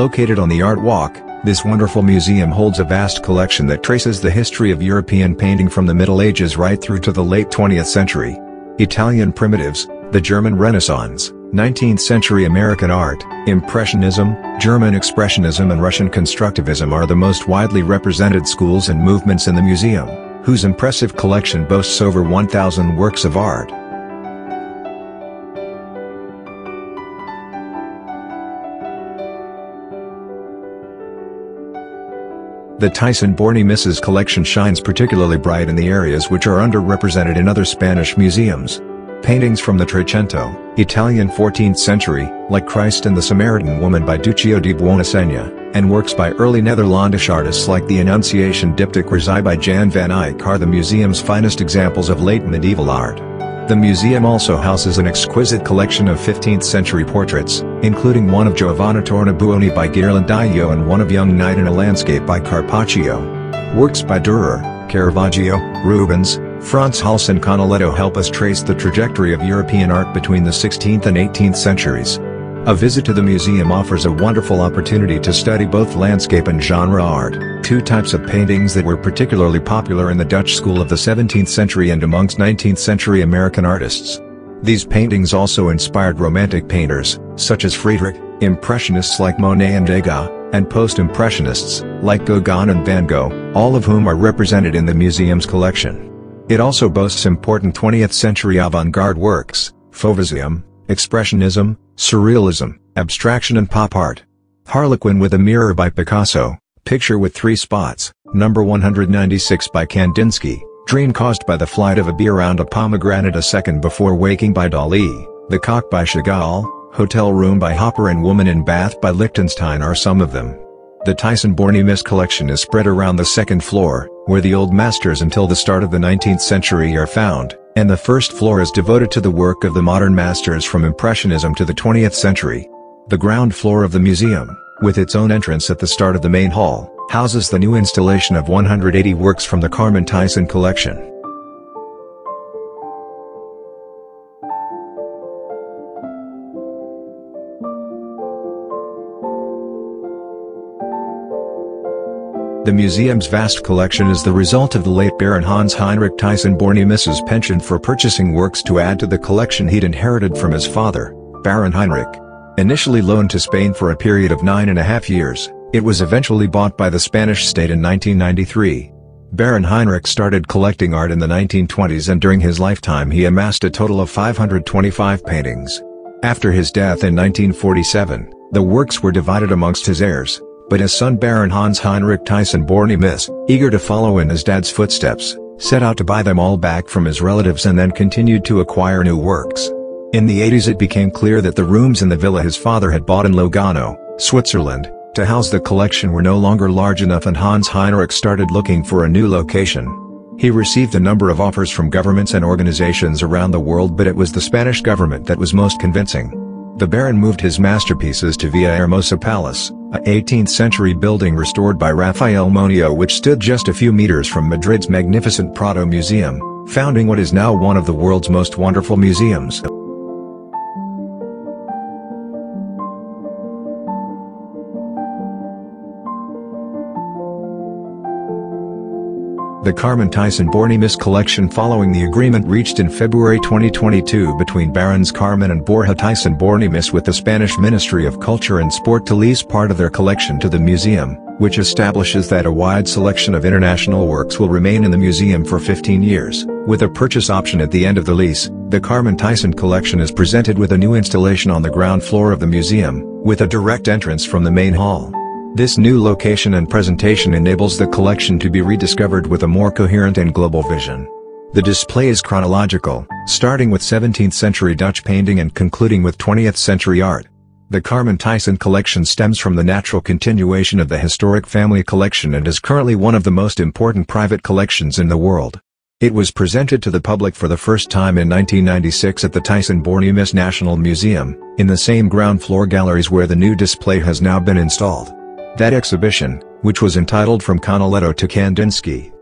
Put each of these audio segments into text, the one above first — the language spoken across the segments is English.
Located on the Art Walk, this wonderful museum holds a vast collection that traces the history of European painting from the Middle Ages right through to the late 20th century. Italian primitives, the German Renaissance, 19th century American art, Impressionism, German Expressionism and Russian Constructivism are the most widely represented schools and movements in the museum, whose impressive collection boasts over 1,000 works of art. The Thyssen-Bornemisza collection shines particularly bright in the areas which are underrepresented in other Spanish museums. Paintings from the Trecento, Italian 14th century, like Christ and the Samaritan Woman by Duccio di Buoninsegna, and works by early Netherlandish artists like the Annunciation diptych Rezai by Jan van Eyck are the museum's finest examples of late medieval art. The museum also houses an exquisite collection of 15th century portraits, including one of Giovanna Tornabuoni by Ghirlandaio and one of Young Knight in a Landscape by Carpaccio. Works by Dürer, Caravaggio, Rubens, Frans Hals and Canaletto help us trace the trajectory of European art between the 16th and 18th centuries. A visit to the museum offers a wonderful opportunity to study both landscape and genre art, two types of paintings that were particularly popular in the Dutch school of the 17th century and amongst 19th century American artists. These paintings also inspired Romantic painters, such as Friedrich, Impressionists like Monet and Degas, and Post-Impressionists, like Gauguin and Van Gogh, all of whom are represented in the museum's collection. It also boasts important 20th century avant-garde works, Fauvism, Expressionism, Surrealism, Abstraction and Pop Art. Harlequin with a Mirror by Picasso, Picture with Three Spots, number 196 by Kandinsky, Dream Caused by the Flight of a Bee Around a Pomegranate a Second Before Waking by Dali, The Cock by Chagall, Hotel Room by Hopper and Woman in Bath by Lichtenstein are some of them. The Thyssen-Bornemisza collection is spread around the second floor, where the old masters until the start of the 19th century are found, and the first floor is devoted to the work of the modern masters from Impressionism to the 20th century. The ground floor of the museum, with its own entrance at the start of the main hall, houses the new installation of 180 works from the Carmen Thyssen collection. The museum's vast collection is the result of the late Baron Hans Heinrich Thyssen-Bornemisza's penchant for purchasing works to add to the collection he'd inherited from his father, Baron Heinrich. Initially loaned to Spain for a period of 9.5 years, it was eventually bought by the Spanish state in 1993. Baron Heinrich started collecting art in the 1920s and during his lifetime he amassed a total of 525 paintings. After his death in 1947, the works were divided amongst his heirs, but his son Baron Hans Heinrich Thyssen-Bornemisza, eager to follow in his dad's footsteps, set out to buy them all back from his relatives and then continued to acquire new works. In the 80s it became clear that the rooms in the villa his father had bought in Lugano, Switzerland, to house the collection were no longer large enough and Hans Heinrich started looking for a new location. He received a number of offers from governments and organizations around the world, but it was the Spanish government that was most convincing. The Baron moved his masterpieces to Villahermosa Palace, a 18th-century building restored by Rafael Moneo which stood just a few meters from Madrid's magnificent Prado Museum, founding what is now one of the world's most wonderful museums. The Carmen Thyssen-Bornemisza collection following the agreement reached in February 2022 between Barons Carmen and Borja Thyssen-Bornemisza with the Spanish Ministry of Culture and Sport to lease part of their collection to the museum, which establishes that a wide selection of international works will remain in the museum for 15 years, with a purchase option at the end of the lease. The Carmen Thyssen collection is presented with a new installation on the ground floor of the museum, with a direct entrance from the main hall. This new location and presentation enables the collection to be rediscovered with a more coherent and global vision. The display is chronological, starting with 17th century Dutch painting and concluding with 20th century art. The Carmen Thyssen collection stems from the natural continuation of the historic family collection and is currently one of the most important private collections in the world. It was presented to the public for the first time in 1996 at the Thyssen-Bornemisza National Museum, in the same ground floor galleries where the new display has now been installed. That exhibition, which was entitled From Canaletto to Kandinsky,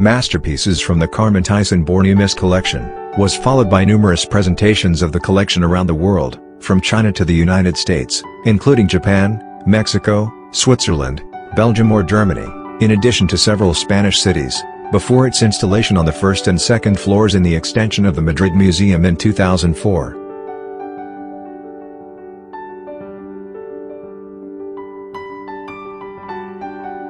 Masterpieces from the Carmen Thyssen-Bornemisza collection, was followed by numerous presentations of the collection around the world, from China to the United States, including Japan, Mexico, Switzerland, Belgium or Germany, in addition to several Spanish cities, before its installation on the first and second floors in the extension of the Madrid Museum in 2004.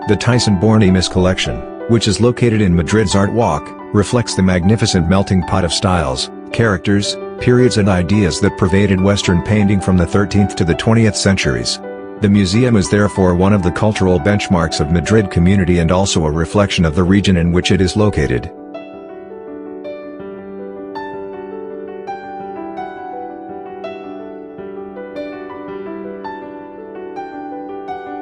The Thyssen-Bornemisza collection, which is located in Madrid's Art Walk, reflects the magnificent melting pot of styles, characters, periods and ideas that pervaded Western painting from the 13th to the 20th centuries. The museum is therefore one of the cultural benchmarks of Madrid community and also a reflection of the region in which it is located.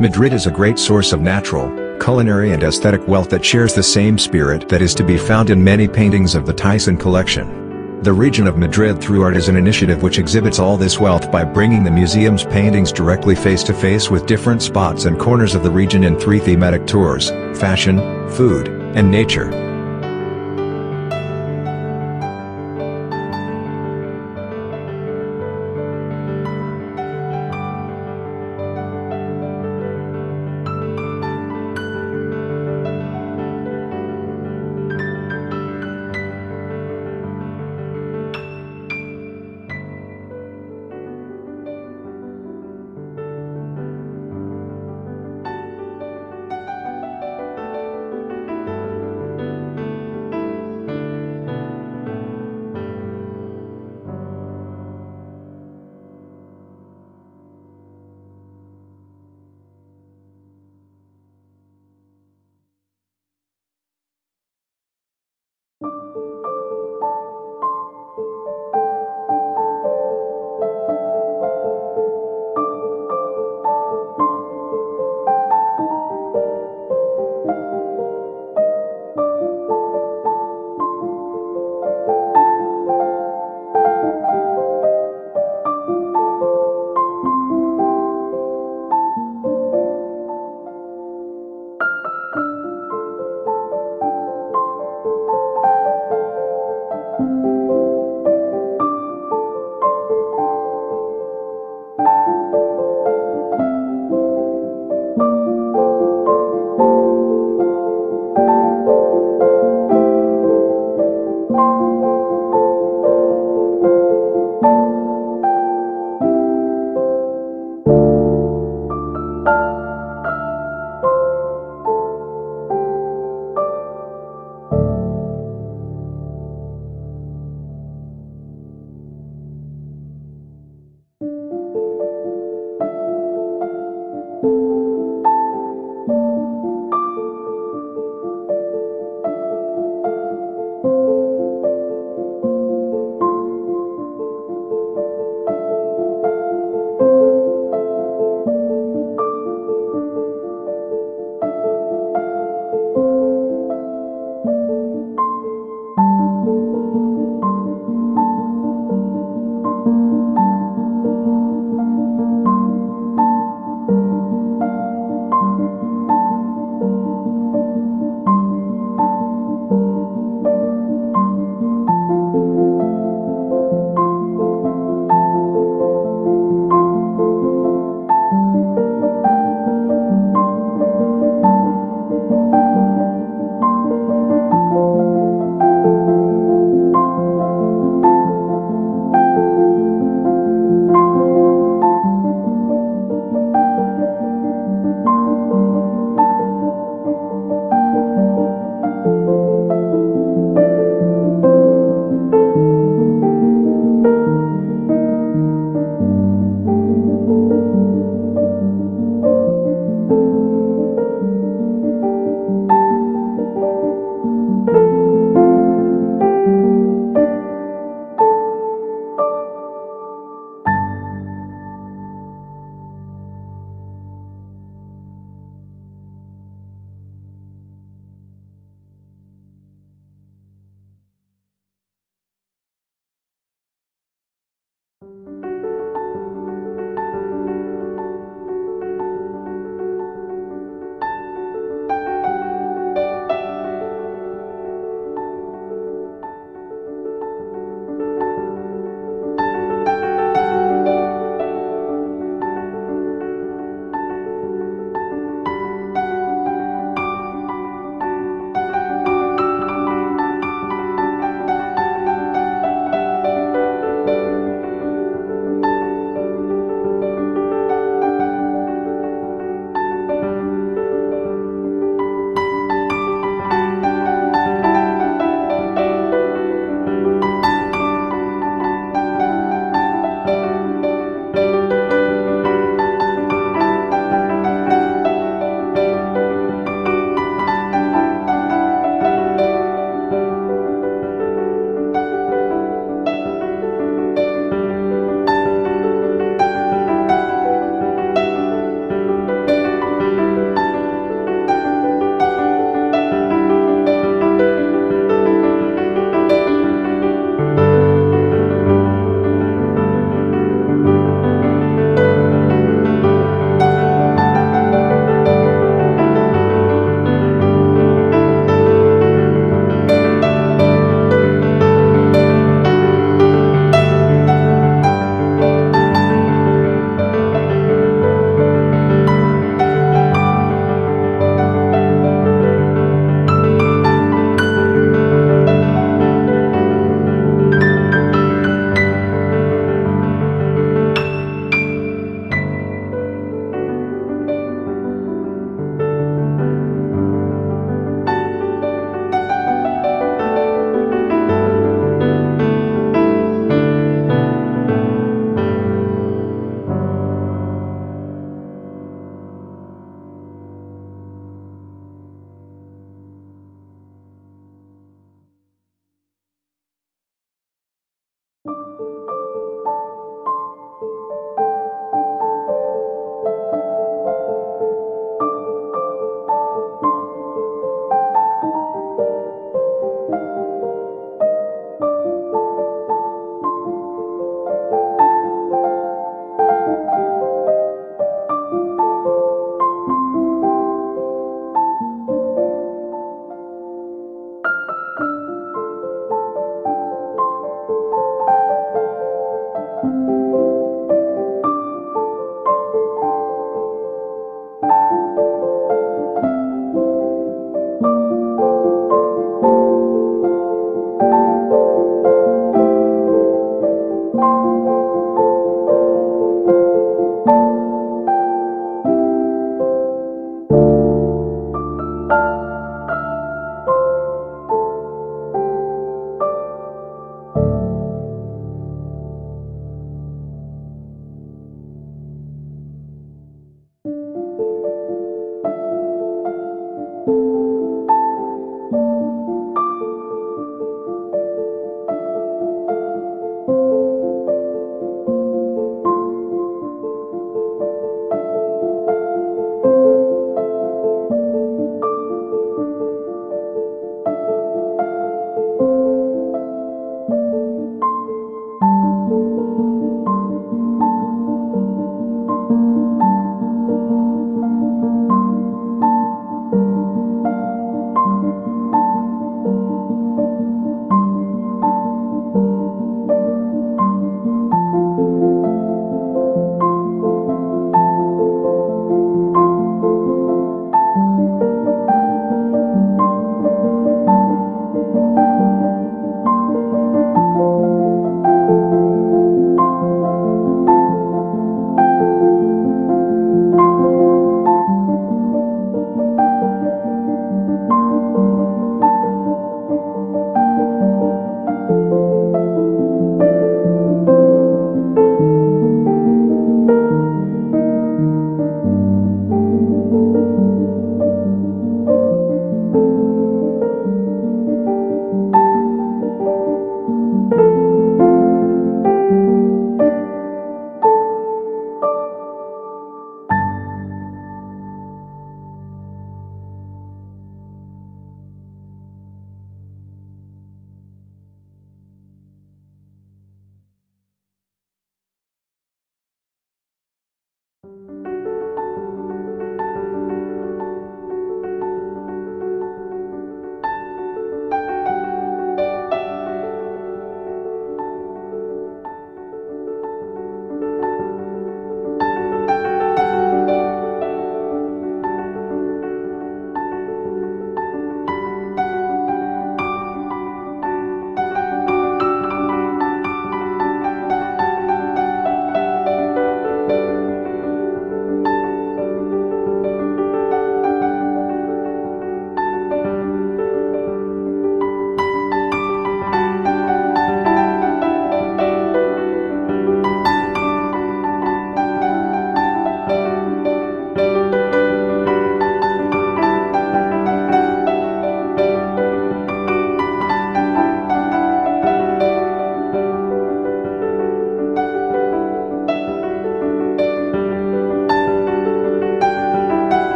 Madrid is a great source of natural, culinary and aesthetic wealth that shares the same spirit that is to be found in many paintings of the Thyssen collection. The region of Madrid through art is an initiative which exhibits all this wealth by bringing the museum's paintings directly face to face with different spots and corners of the region in three thematic tours: fashion, food, and nature.